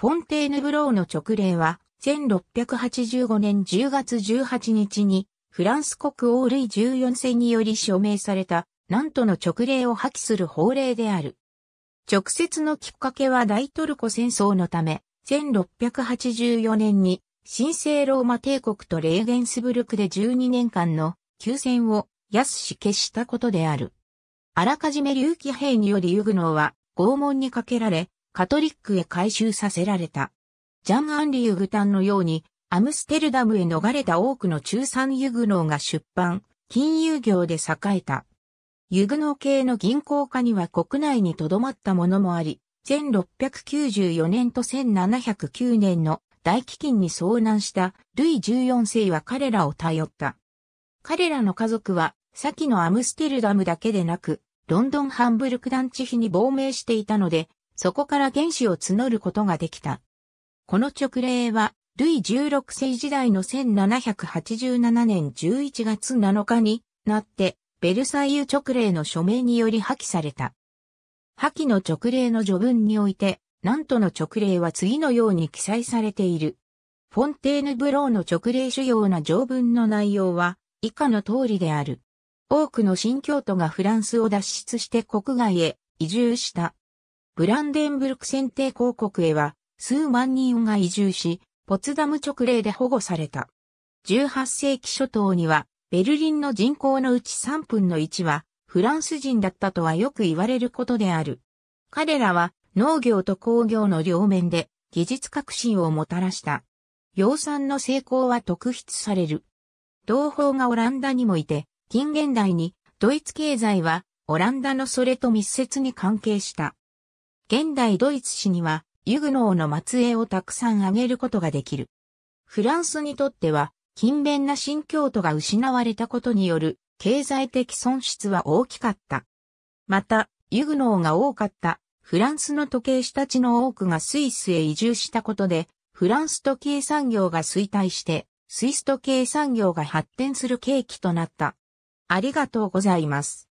フォンテーヌブローの勅令は、1685年10月18日に、フランス国王ルイ14世により署名された、ナントの勅令を破棄する法令である。直接のきっかけは大トルコ戦争のため、1684年に、神聖ローマ帝国とレーゲンスブルクで12年間の休戦を安し消したことである。あらかじめ竜騎兵によりユグノーは拷問にかけられ、カトリックへ改宗させられた。ジャン・アンリ・ユグタンのように、アムステルダムへ逃れた多くの中産ユグノーが出版、金融業で栄えた。ユグノー系の銀行家には国内に留まったものもあり、1694年と1709年の大飢饉に遭難したルイ14世は彼らを頼った。彼らの家族は、先のアムステルダムだけでなく、ロンドン・ハンブルク団地比に亡命していたので、そこから原資を募ることができた。この勅令は、ルイ16世時代の1787年11月7日になって、ベルサイユ勅令の署名により破棄された。破棄の勅令の序文において、ナントの勅令は次のように記載されている。フォンテーヌブローの勅令主要な条文の内容は、以下の通りである。多くの新教徒がフランスを脱出して国外へ移住した。ブランデンブルク選帝公国へは数万人が移住し、ポツダム勅令で保護された。18世紀初頭にはベルリンの人口のうち3分の1はフランス人だったとはよく言われることである。彼らは農業と工業の両面で技術革新をもたらした。養蚕の成功は特筆される。同胞がオランダにもいて、近現代にドイツ経済はオランダのそれと密接に関係した。現代ドイツ史にはユグノーの末裔をたくさん挙げることができる。フランスにとっては勤勉な新教徒が失われたことによる経済的損失は大きかった。またユグノーが多かったフランスの時計師たちの多くがスイスへ移住したことでフランス時計産業が衰退してスイス時計産業が発展する契機となった。ありがとうございます。